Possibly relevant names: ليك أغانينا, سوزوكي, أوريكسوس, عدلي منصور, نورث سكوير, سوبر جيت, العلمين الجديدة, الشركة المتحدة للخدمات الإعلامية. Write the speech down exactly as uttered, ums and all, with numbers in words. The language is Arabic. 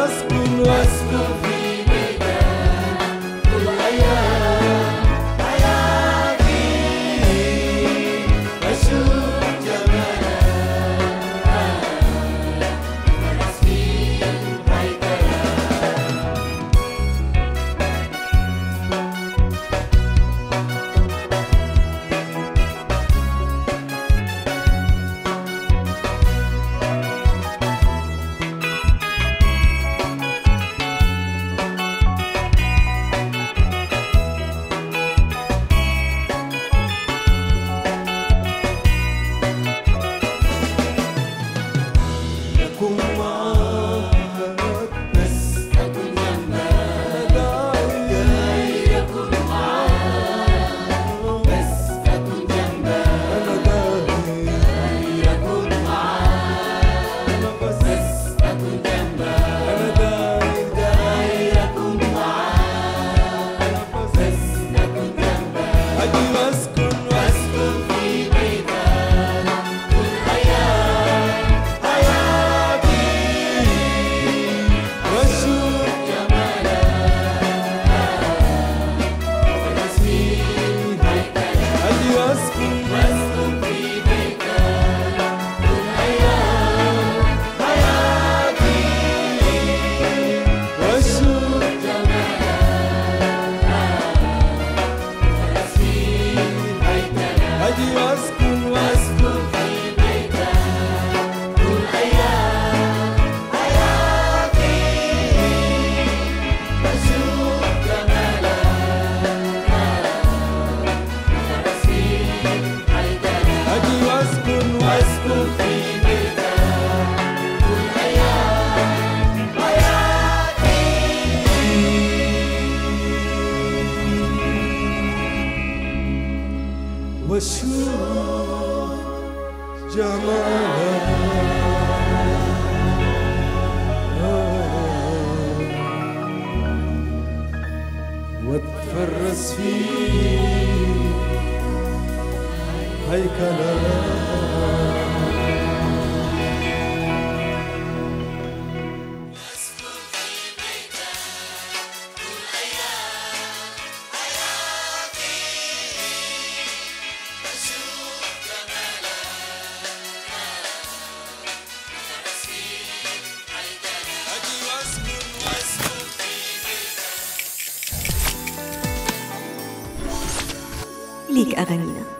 واسكن واسكن في بيتنا طول أيام حياتي واشوف جمالك ونعيش في واشوف جمالك واتفرس في هيكلك. ليك أغانينا.